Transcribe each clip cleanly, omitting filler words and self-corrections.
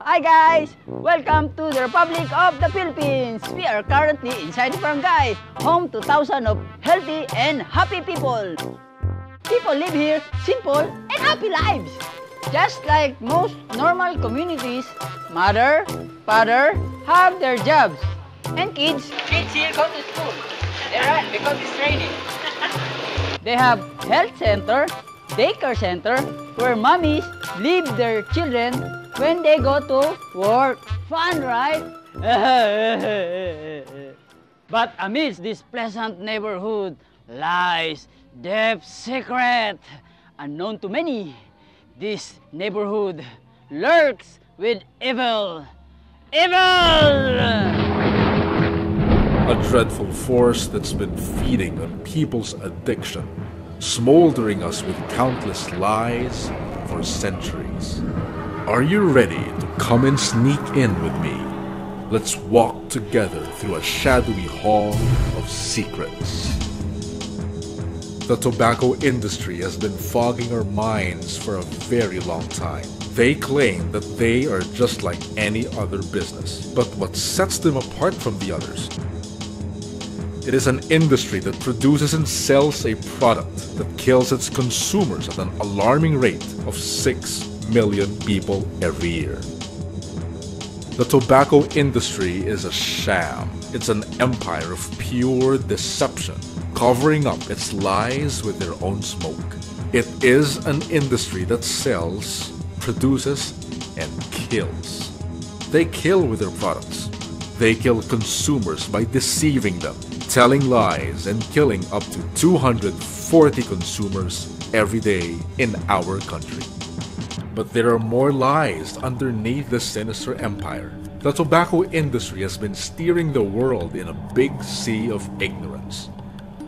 Hi guys! Welcome to the Republic of the Philippines! We are currently inside Barangay, home to thousands of healthy and happy people. People live here simple and happy lives. Just like most normal communities, mother, father have their jobs. And kids here go to school. They run because it's raining. They have health center, daycare center, where mommies leave their children when they go to work. Fun, right? But amidst this pleasant neighborhood lies deep secret. Unknown to many, this neighborhood lurks with evil. A dreadful force that's been feeding on people's addiction, smoldering us with countless lies for centuries. Are you ready to come and sneak in with me? Let's walk together through a shadowy hall of secrets. The tobacco industry has been fogging our minds for a very long time. They claim that they are just like any other business. But what sets them apart from the others? It is an industry that produces and sells a product that kills its consumers at an alarming rate of 6 million people every year. The tobacco industry is a sham. It's an empire of pure deception, covering up its lies with their own smoke. It is an industry that sells, produces, and kills. They kill with their products. They kill consumers by deceiving them, telling lies and killing up to 240 consumers every day in our country. But there are more lies underneath the sinister empire. The tobacco industry has been steering the world in a big sea of ignorance.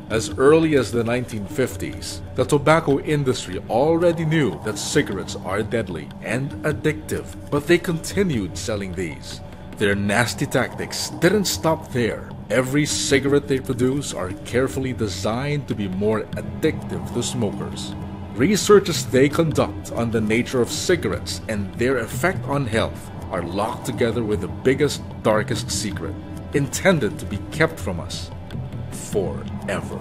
As early as the 1950s, the tobacco industry already knew that cigarettes are deadly and addictive, but they continued selling these. Their nasty tactics didn't stop there. Every cigarette they produce are carefully designed to be more addictive to smokers. Researches they conduct on the nature of cigarettes and their effect on health are locked together with the biggest, darkest secret, intended to be kept from us forever.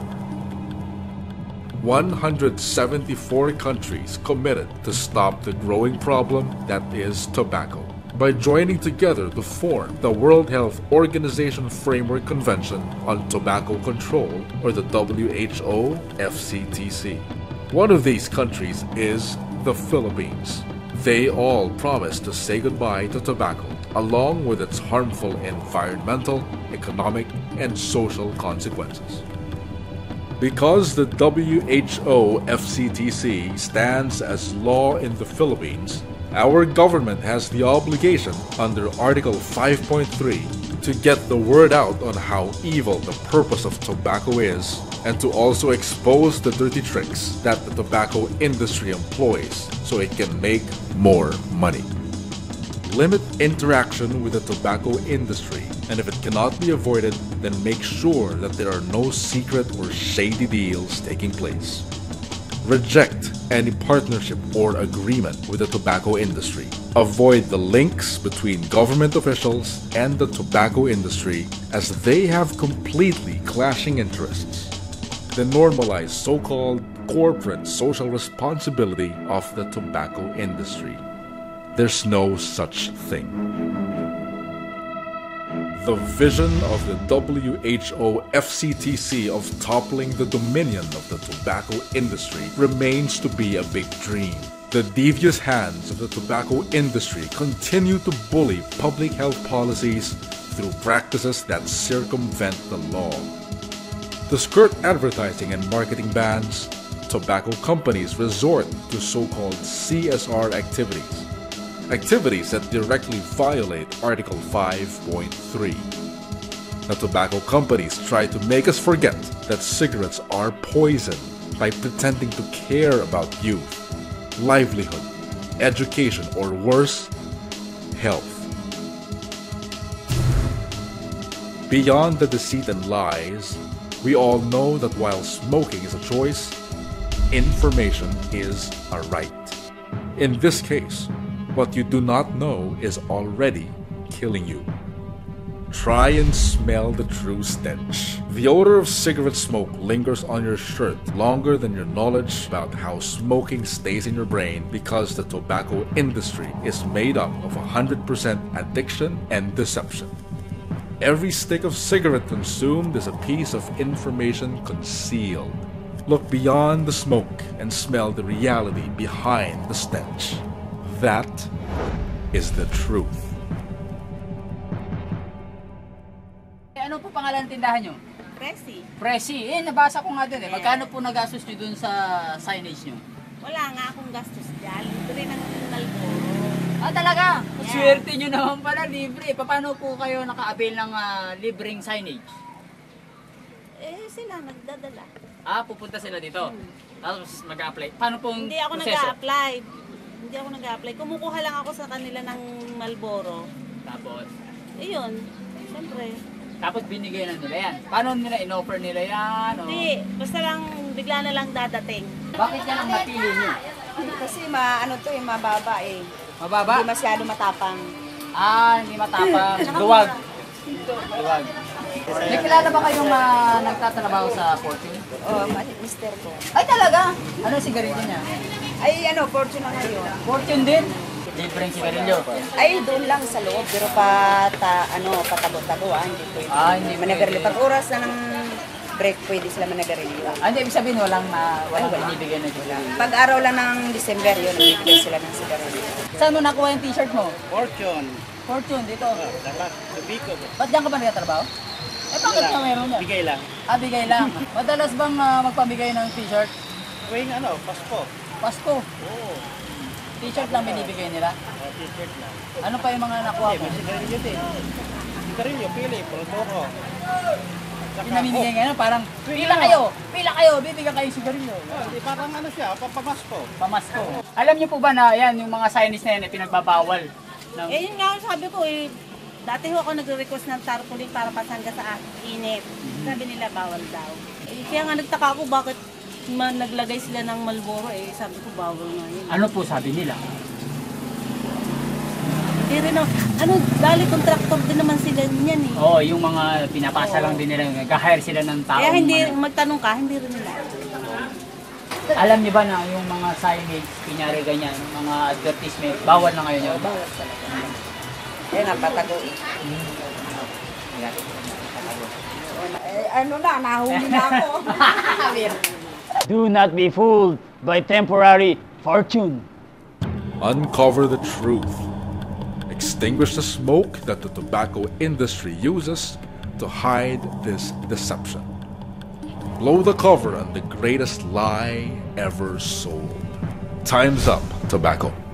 174 countries committed to stop the growing problem that is tobacco, by joining together to form the World Health Organization Framework Convention on Tobacco Control, or the WHO FCTC. One of these countries is the Philippines. They all promised to say goodbye to tobacco, along with its harmful environmental, economic, and social consequences. Because the WHO FCTC stands as law in the Philippines, our government has the obligation under Article 5.3 to get the word out on how evil the purpose of tobacco is, and to also expose the dirty tricks that the tobacco industry employs so it can make more money. Limit interaction with the tobacco industry, and if it cannot be avoided, then make sure that there are no secret or shady deals taking place. Reject any partnership or agreement with the tobacco industry. Avoid the links between government officials and the tobacco industry, as they have completely clashing interests. They normalize so-called corporate social responsibility of the tobacco industry. There's no such thing. The vision of the WHO FCTC of toppling the dominion of the tobacco industry remains to be a big dream. The devious hands of the tobacco industry continue to bully public health policies through practices that circumvent the law. To skirt advertising and marketing bans, tobacco companies resort to so-called CSR activities. Activities that directly violate Article 5.3. The tobacco companies try to make us forget that cigarettes are poison by pretending to care about youth, livelihood, education, or worse, health. Beyond the deceit and lies, we all know that while smoking is a choice, information is a right. In this case, What you do not know is already killing you. Try and smell the true stench. The odor of cigarette smoke lingers on your shirt longer than your knowledge about how smoking stays in your brain, because the tobacco industry is made up of 100% addiction and deception. Every stick of cigarette consumed is a piece of information concealed. Look beyond the smoke and smell the reality behind the stench. That is the truth. Ano po pangalan ng tindahan nyo? Presi. Presi. Eh, nabasa ko nga doon eh. Magkano po nagastos nyo doon sa signage nyo? Wala nga akong gastos dyan. Libre ng Marlboro. Ah, talaga? Yeah. Swerte nyo naman pala, libre. Paano po kayo naka-avail ng libreng signage? Eh, sila nagdadala. Ah, pupunta sila dito? Tapos mag-a-apply. Paano pong proseso? Hindi ako nag-a-apply. Kumukuha lang ako sa kanila ng Marlboro. Tapos? Ayun. Siyempre. Tapos binigay na nila yan. Paano nila in-offer nila yan? O? Hindi. Basta lang bigla na lang dadating. Bakit yan ang napili niyo? Kasi mababa eh. Mababa? Hindi masyado matapang. Ah, hindi matapang. Duwag. Duwag. May kilala ba kayong nagtatrabaho sa Fortune? Oo, mister ko. Ay talaga? Ano sigarilyo niya? Ay Fortune na ngayon. Fortune din? Libreng sigarilyo? Ay, doon lang sa loob, pero patabo-tabo hindi pwede. Ah, hindi managarili. Pag oras na ng break, pwede sila managarili. Ah, hindi, ibig sabihin, walang binibigyan na sigarilyo. Pag araw lang ng December, yun, nagbibigay sila ng sigarilyo. Saan mo nakuha yung t-shirt mo? Fortune. Fortune, dito? Dapat, Bico. Ba't dyan ka ba nagtatrabaho? Eh, bakit ka meron niya? Bigay lang. Ah, bigay lang. Madalas bang magpamigay ng t-shirt? Tuwing Pasko. Pasko? Oo. T-shirt lang binibigay nila? T-shirt lang. Ano pa yung mga nakuha ko? Sigarilyo din. Sigarilyo, pili, protoro. Pinamimigay ngayon, parang pila kayo, bibigyan kayo sigarilyo. Parang pamasko. Pamasko. Alam niyo po ba na yan, yung mga signage na yan ay pinagbabawal? Eh yun nga, sabi ko eh, dati ako nagre-request ng tarpaulin para pasangga sa init. Sabi nila bawal daw. Eh, kaya nga nagtaka ako bakit naglagay sila ng Marlboro eh, sabi ko bawal na yun. Ano po sabi nila? Pero dali contractor din naman sila niyan eh. Oo, yung mga pinapasa lang din nila, nag-hire sila ng tao. Kaya hindi, magtanong ka, hindi rin nila. Alam niyo ba na yung mga signage, pinyari ganyan, mga advertisement, bawal na ngayon yun? Bawal talaga. Eh, napatago eh. Nahuli na ako. Do not be fooled by temporary fortune. Uncover the truth. Extinguish the smoke that the tobacco industry uses to hide this deception. Blow the cover on the greatest lie ever sold. Time's up, tobacco.